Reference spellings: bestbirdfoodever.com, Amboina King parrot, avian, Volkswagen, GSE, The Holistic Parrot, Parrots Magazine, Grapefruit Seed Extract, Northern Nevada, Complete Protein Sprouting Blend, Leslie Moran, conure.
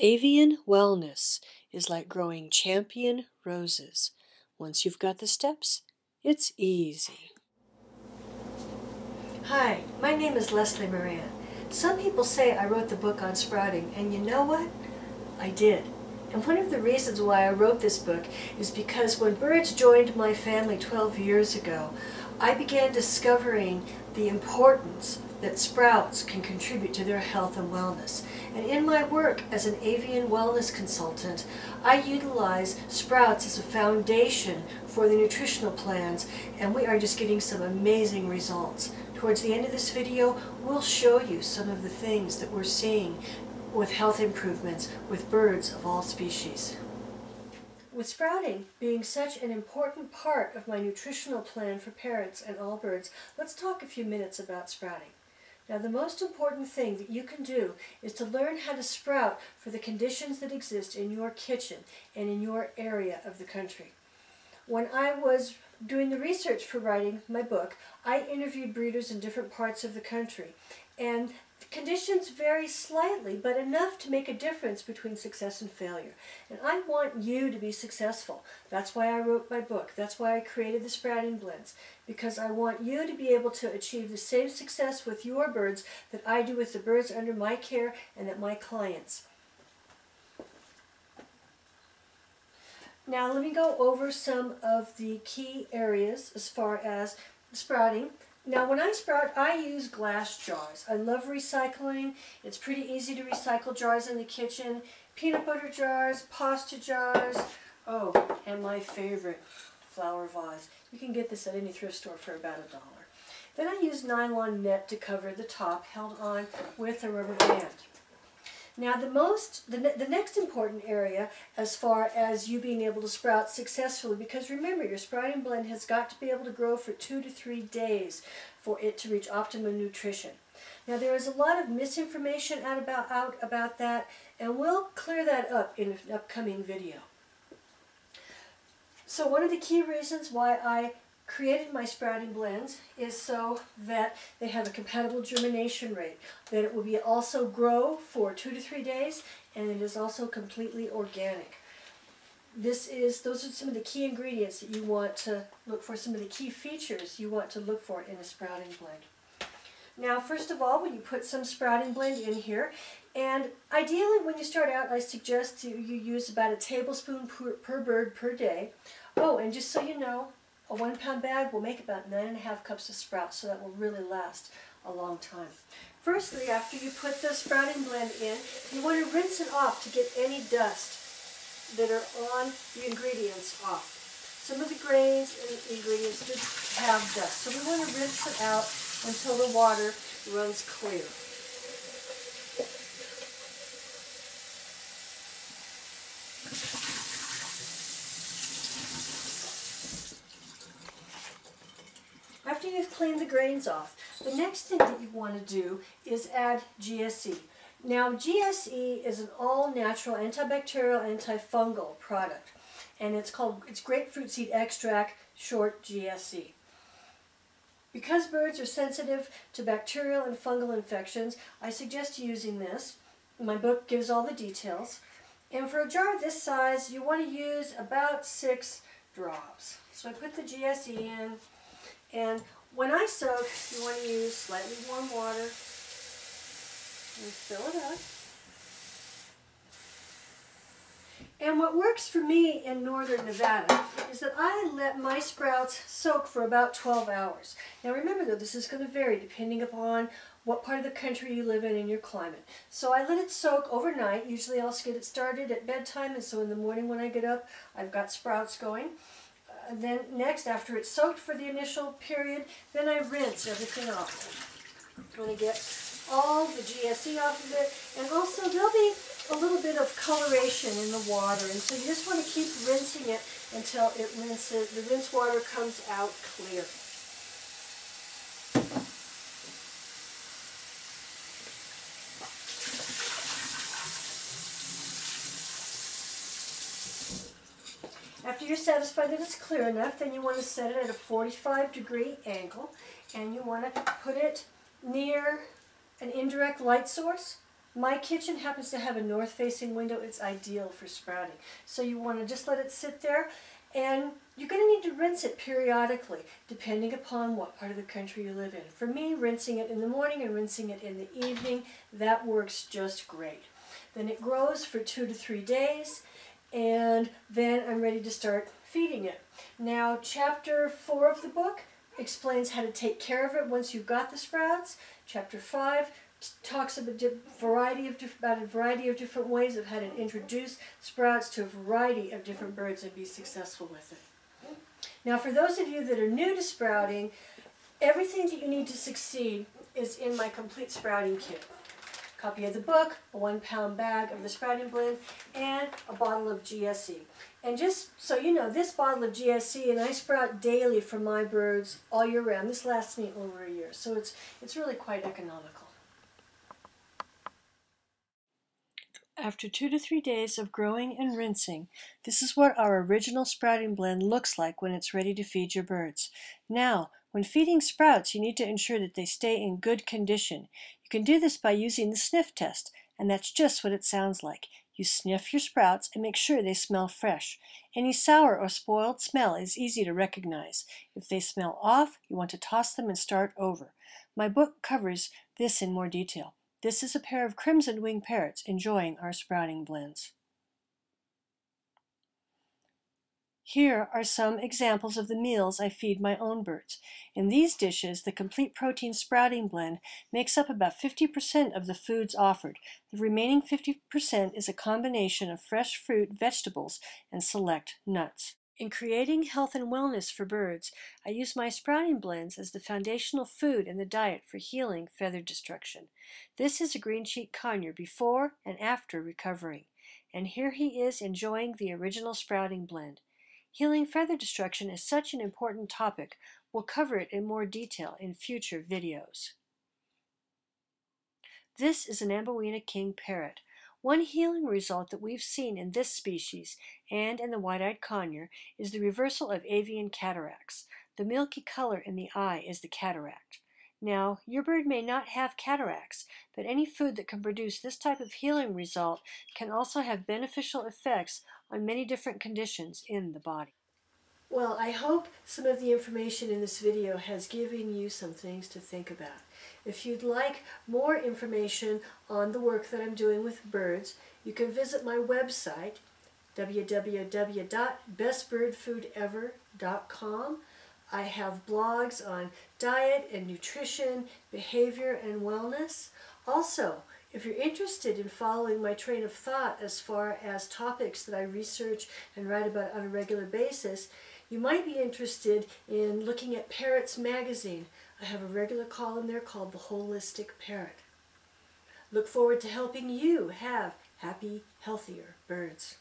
Avian wellness is like growing champion roses. Once you've got the steps, it's easy. Hi, my name is Leslie Moran. Some people say I wrote the book on sprouting, and you know what? I did. And one of the reasons why I wrote this book is because when birds joined my family 12 years ago, I began discovering the importance that sprouts can contribute to their health and wellness. And in my work as an avian wellness consultant, I utilize sprouts as a foundation for the nutritional plans, and we are just getting some amazing results. Towards the end of this video, we'll show you some of the things that we're seeing with health improvements with birds of all species. With sprouting being such an important part of my nutritional plan for parrots and all birds, let's talk a few minutes about sprouting. Now, the most important thing that you can do is to learn how to sprout for the conditions that exist in your kitchen and in your area of the country. When I was doing the research for writing my book, I interviewed breeders in different parts of the country, and the conditions vary slightly, but enough to make a difference between success and failure. And I want you to be successful. That's why I wrote my book. That's why I created the sprouting blends, because I want you to be able to achieve the same success with your birds that I do with the birds under my care and at my clients. Now let me go over some of the key areas as far as sprouting. Now when I sprout, I use glass jars. I love recycling. It's pretty easy to recycle jars in the kitchen. Peanut butter jars, pasta jars, oh, and my favorite, flower vase. You can get this at any thrift store for about $1. Then I use nylon net to cover the top, held on with a rubber band. Now the next important area as far as you being able to sprout successfully, because remember, your sprouting blend has got to be able to grow for 2 to 3 days for it to reach optimum nutrition. Now there is a lot of misinformation out about that, and we'll clear that up in an upcoming video. So one of the key reasons why I created my sprouting blends is so that they have a compatible germination rate, that it will be also grow for 2 to 3 days, and it is also completely organic. Those are some of the key ingredients that you want to look for, some of the key features you want to look for in a sprouting blend. Now, first of all, when you put some sprouting blend in here, and ideally when you start out, I suggest you use about a tablespoon per bird per day. Oh, and just so you know, a 1-pound bag will make about 9.5 cups of sprouts, so that will really last a long time. Firstly, after you put the sprouting blend in, you want to rinse it off to get any dust that are on the ingredients off. Some of the grains and the ingredients do have dust, so we want to rinse it out until the water runs clear. After you've cleaned the grains off, the next thing that you want to do is add GSE. Now, GSE is an all-natural antibacterial, antifungal product, and it's grapefruit seed extract, short GSE. Because birds are sensitive to bacterial and fungal infections, I suggest using this. My book gives all the details. And for a jar this size, you want to use about 6 drops. So I put the GSE in. And when I soak, you want to use slightly warm water and fill it up. And what works for me in northern Nevada is that I let my sprouts soak for about 12 hours. Now remember, though, this is going to vary depending upon what part of the country you live in and your climate. So I let it soak overnight. Usually I'll get it started at bedtime, and so in the morning when I get up, I've got sprouts going. And then next, after it's soaked for the initial period, then I rinse everything off. I'm going to get all the GSE off of it, and also there'll be a little bit of coloration in the water, and so you just want to keep rinsing it until the rinse water comes out clear. After you're satisfied that it's clear enough, then you want to set it at a 45-degree angle, and you want to put it near an indirect light source My kitchen happens to have a north-facing window. It's ideal for sprouting. So you want to just let it sit there, and you're going to need to rinse it periodically, depending upon what part of the country you live in. For me, rinsing it in the morning and rinsing it in the evening, that works just great. Then it grows for 2 to 3 days, and then I'm ready to start feeding it. Now, chapter 4 of the book explains how to take care of it once you've got the sprouts. Chapter 5 talks about a variety of different ways of how to introduce sprouts to a variety of different birds and be successful with it. Now, for those of you that are new to sprouting, everything that you need to succeed is in my complete sprouting kit. A copy of the book, a 1-pound bag of the sprouting blend, and a bottle of GSE. And just so you know, this bottle of GSE, and I sprout daily for my birds all year round. This lasts me over a year, so it's really quite economical. After 2 to 3 days of growing and rinsing, this is what our original sprouting blend looks like when it's ready to feed your birds. Now, when feeding sprouts, you need to ensure that they stay in good condition. You can do this by using the sniff test, and that's just what it sounds like. You sniff your sprouts and make sure they smell fresh. Any sour or spoiled smell is easy to recognize. If they smell off, you want to toss them and start over. My book covers this in more detail. This is a pair of crimson wing parrots enjoying our sprouting blends. Here are some examples of the meals I feed my own birds. In these dishes, the Complete Protein Sprouting Blend makes up about 50% of the foods offered. The remaining 50% is a combination of fresh fruit, vegetables, and select nuts. In creating health and wellness for birds, I use my sprouting blends as the foundational food in the diet for healing feather destruction. This is a green cheek conure before and after recovering. And here he is enjoying the original sprouting blend. Healing feather destruction is such an important topic. We'll cover it in more detail in future videos. This is an Amboina King parrot. One healing result that we've seen in this species and in the white-eyed conure is the reversal of avian cataracts. The milky color in the eye is the cataract. Now, your bird may not have cataracts, but any food that can produce this type of healing result can also have beneficial effects on many different conditions in the body. Well, I hope some of the information in this video has given you some things to think about. If you'd like more information on the work that I'm doing with birds, you can visit my website, www.bestbirdfoodever.com. I have blogs on diet and nutrition, behavior and wellness. Also, if you're interested in following my train of thought as far as topics that I research and write about on a regular basis, you might be interested in looking at Parrots Magazine. I have a regular column there called The Holistic Parrot. Look forward to helping you have happy, healthier birds.